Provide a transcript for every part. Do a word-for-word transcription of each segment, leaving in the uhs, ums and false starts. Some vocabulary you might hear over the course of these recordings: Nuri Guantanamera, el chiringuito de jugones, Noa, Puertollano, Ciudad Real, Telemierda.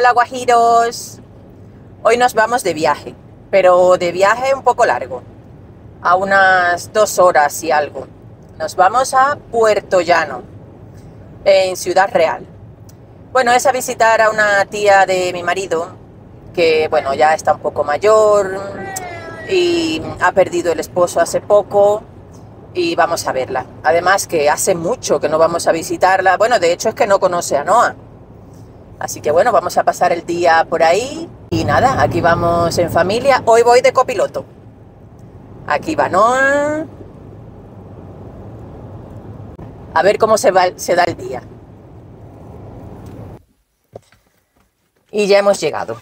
Hola guajiros, hoy nos vamos de viaje, pero de viaje un poco largo, a unas dos horas y algo. Nos vamos a Puertollano, en Ciudad Real. Bueno, es a visitar a una tía de mi marido, que bueno, ya está un poco mayor y ha perdido el esposo hace poco y vamos a verla. Además que hace mucho que no vamos a visitarla, bueno, de hecho es que no conoce a Noa. Así que bueno, vamos a pasar el día por ahí y nada, aquí vamos en familia. Hoy voy de copiloto. Aquí va Noa. A ver cómo se, va, se da el día. Y ya hemos llegado.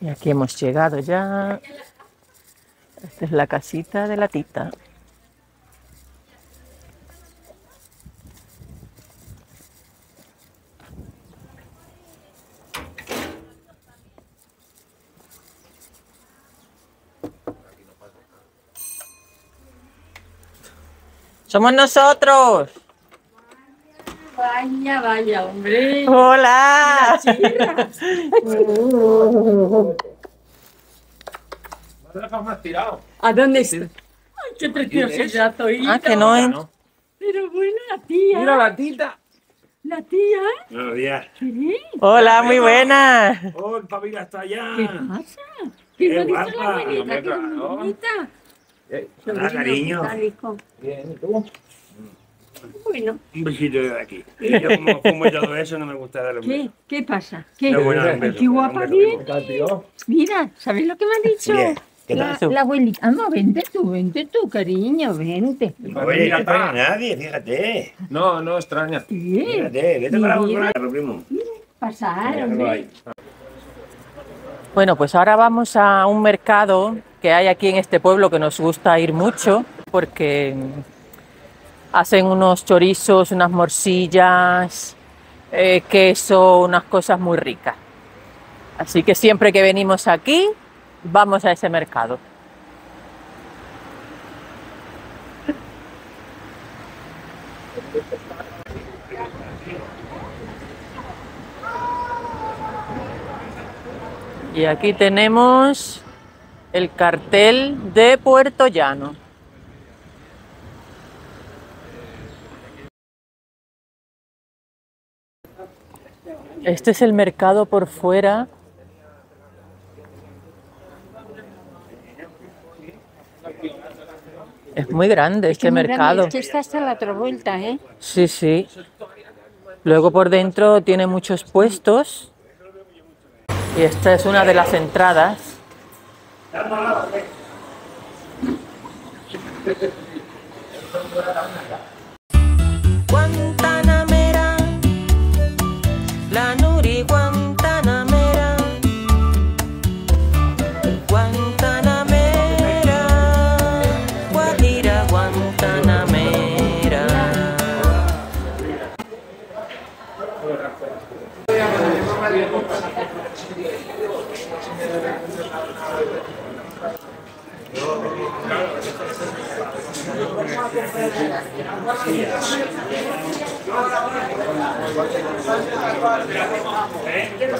Y aquí hemos llegado ya. Esta es la casita de la tita. Somos nosotros. Vaya, vaya, hombre. Hola. ¿Me dejas más tirado? ¿A dónde está? Ay, qué preciosidad, toita. Ah, que no es. Pero bueno, la tía. Mira la tita. La tía. Buenos días. ¿Qué? Hola, muy buena. Oh, el papi está allá. ¿Qué pasa? ¿Qué guapa? La abuelita, qué bonita. Hola, cariño. Bien, ¿y tú? Bueno. Un besito de aquí. Y yo como como todo eso no me gusta darle un beso. ¿Qué? ¿Qué pasa? ¿Qué? No, bueno, beso, qué pero, guapa viene. Mira, ¿sabes lo que me han dicho? Yeah. ¿Qué la, la abuelita. No, vente tú, vente tú, cariño, vente. No voy a ir a traer a nadie, fíjate. No, no extrañas. Yeah. Fíjate, vete para la primo. Pasar, hombre. Bueno, pues ahora vamos a un mercado que hay aquí en este pueblo que nos gusta ir mucho porque hacen unos chorizos, unas morcillas, eh, queso, unas cosas muy ricas. Así que siempre que venimos aquí, vamos a ese mercado. Y aquí tenemos el cartel de Puertollano. Este es el mercado por fuera. Es muy grande este mercado. Es que está hasta la otra vuelta, ¿eh? Sí, sí. Luego por dentro tiene muchos puestos. Y esta es una de las entradas. Guantanamera, la Nuri Guantanamera, Guantanamera, Guajira Guantanamera.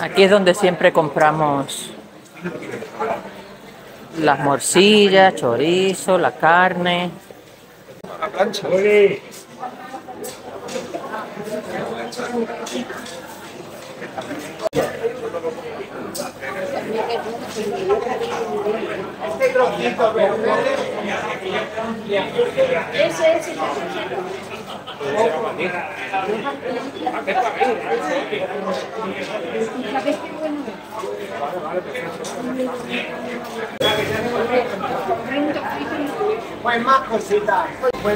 Aquí es donde siempre compramos las morcillas, chorizo, la carne. Este trocito verde. Ese es el que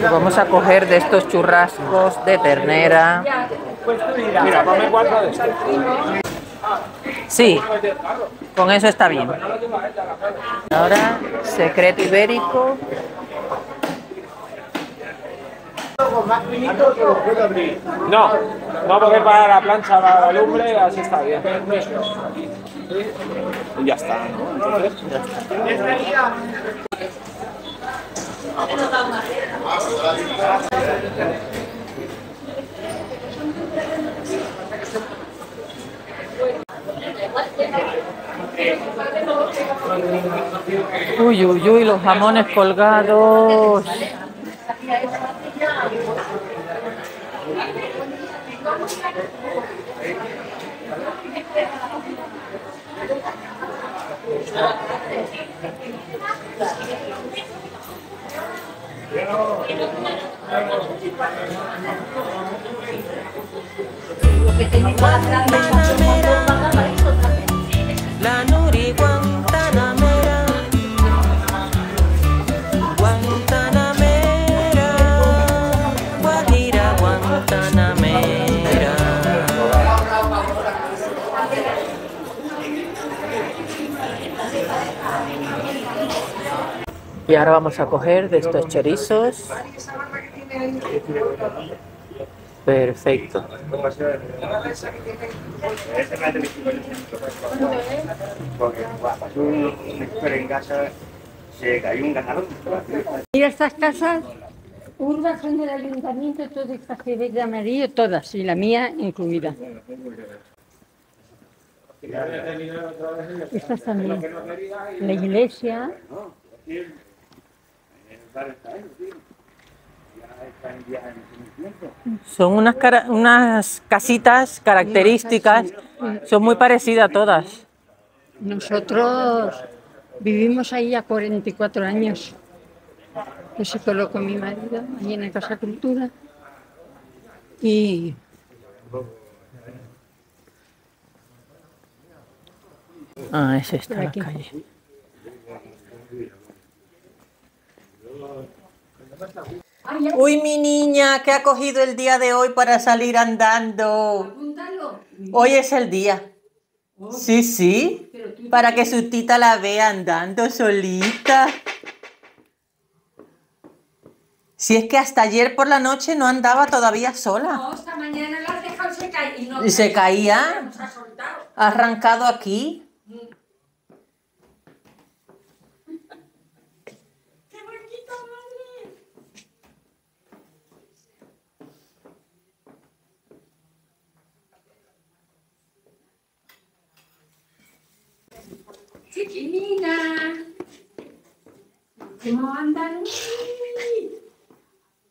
vamos a coger de estos churrascos de ternera. Mira, come cuatro de estos. Sí, con eso está bien. Ahora, secreto ibérico. No, no, porque para la plancha, para la lumbre, así está bien. Y ya está, ¿no? Entonces, ya está. Uy, uy, uy, los jamones colgados. La Nuri Guantanamera, Guantanamera, Guajira Guantanamera. Y ahora vamos a coger de estos chorizos. Perfecto. Mira, estas casas urbas son del ayuntamiento, todas estas que veis de amarillo, todas, y la mía incluida. Estas también. La iglesia. Son unas, cara unas casitas características, son muy parecidas a todas. Nosotros vivimos ahí ya cuarenta y cuatro años. Yo se colocó mi marido allí en la Casa Cultura y ah, es esta la calle. Uy, mi niña, ¿qué ha cogido el día de hoy para salir andando? Hoy es el día. Sí, sí, para que su tita la vea andando solita. Si es que hasta ayer por la noche no andaba todavía sola. No, esta mañana la has dejado se caía. Y no, se caía, ha arrancado aquí. Chiquilina, ¿cómo andan?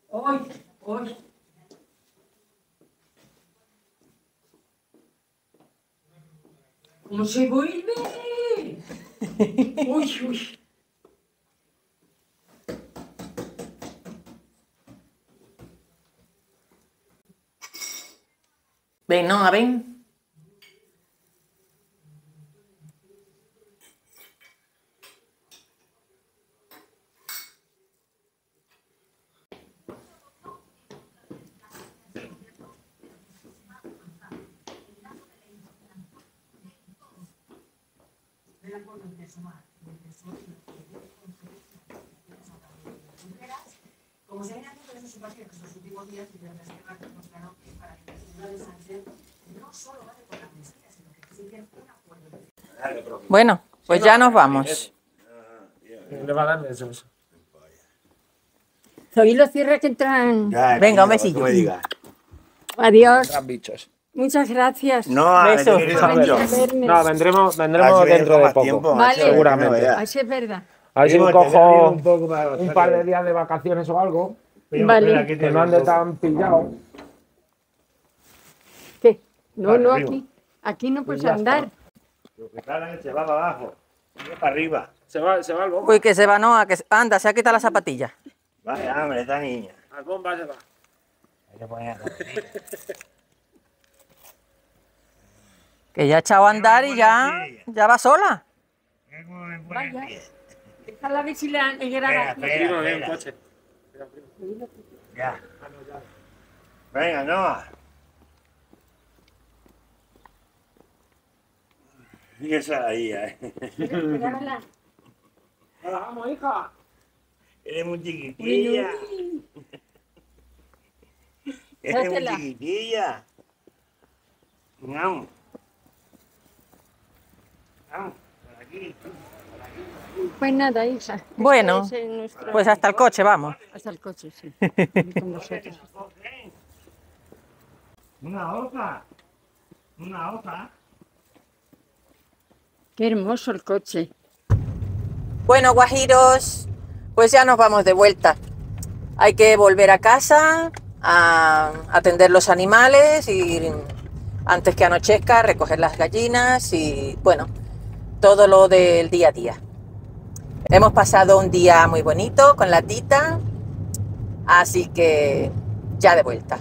Hoy, hoy. ¿Cómo se vuelve? Uy, uy. Ven, no, ven. Como se ven aquí, por eso supongo que los últimos días de la reserva que mostraron que para la ciudad de Sánchez no solo vale por la mesilla, sino que existen un acuerdo. Bueno, pues ya nos vamos. Le va a dar eso. Soy los cierres que entran. Venga, un besillo. Adiós. Entran bichos. Muchas gracias. No, besos. No, vendremos, vendremos dentro de poco. Tiempo, vale. Seguramente. Así es verdad. A ver si me cojo un, poco para un par de días de vacaciones o algo. Vale. Pero aquí que no ande tan pillado. ¿Qué? No, vale, no, arriba. aquí. Aquí no puedes andar. Lo que pasa se va para abajo. Se va para arriba. Se va, se va al bomba. Uy, que se va, Noa. Que... Anda, se ha quitado la zapatilla. Vaya, hombre, esta niña. Al bomba se va. Hay que poner la zapatilla. Que ya ha echado a andar y ya, ya va sola. Vaya. Está la bici la negra. Ya. Venga, Noa. Qué saladilla, eh. Dámela. Nos la vamos, hija. Eres muy chiquitilla. Eres muy chiquitilla. Vamos. Vamos, por aquí. Pues nada, Isa. Bueno, este es nuestro... pues hasta el coche, vamos. Hasta el coche, sí. Con vosotros. Una hoja. Una hoja. Qué hermoso el coche. Bueno, guajiros, pues ya nos vamos de vuelta. Hay que volver a casa, a atender los animales y antes que anochezca, recoger las gallinas y bueno, todo lo del día a día. Hemos pasado un día muy bonito con la tita, así que ya de vuelta.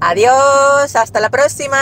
Adiós, hasta la próxima.